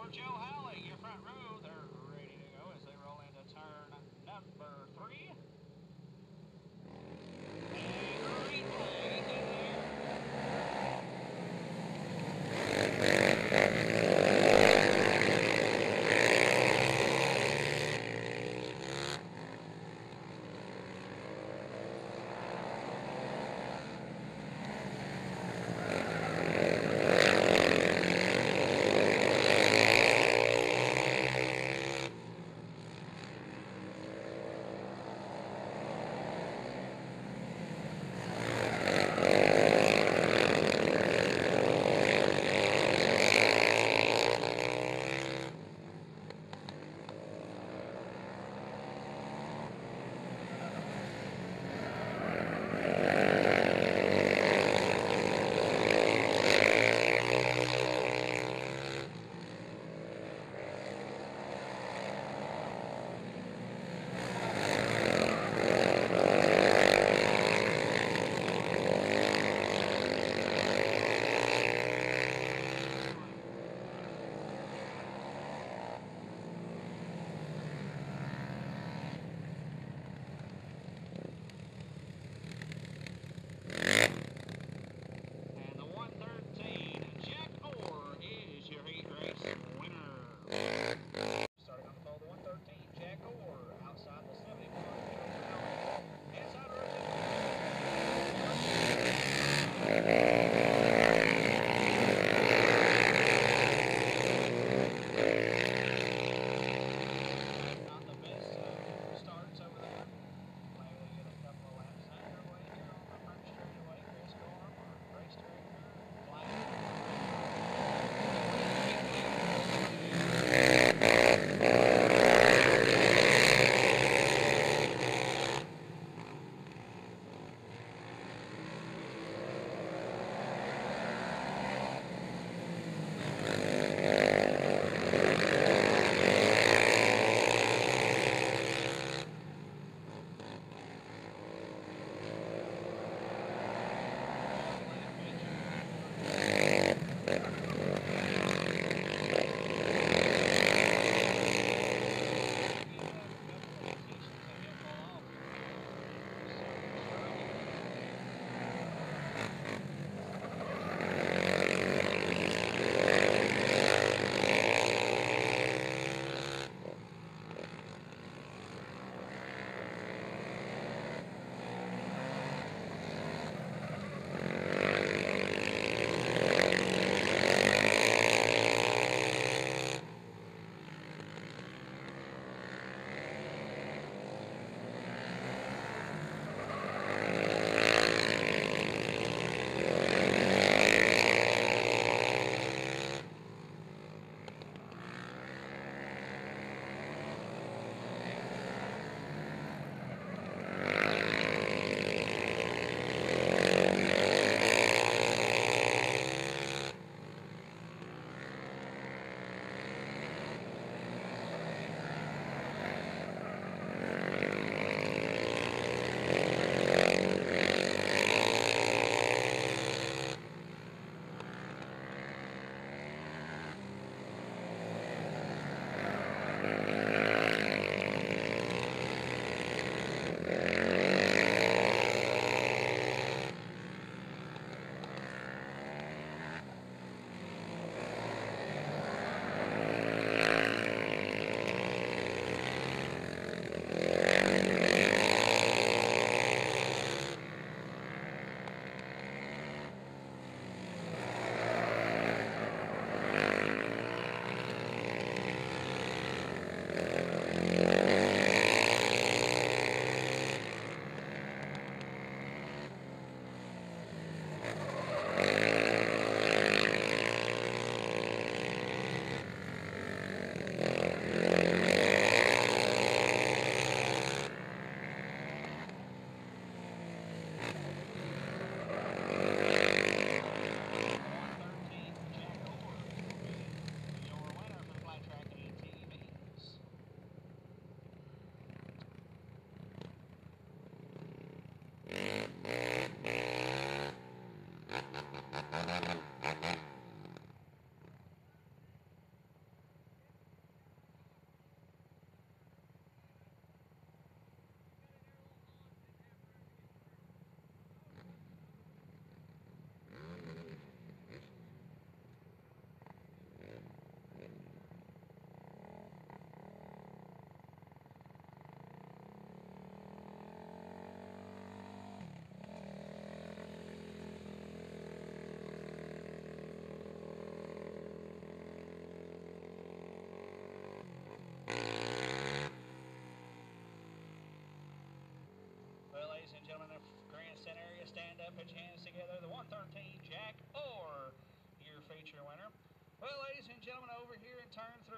for Joe Howley, your front row. They're ready to go as they roll into turn number 3. A green flag is in there. ladies and gentlemen of the grandstand area, stand up, put your hands together. The 113 Jack Orr, your feature winner. Well, ladies and gentlemen, over here in turn 3.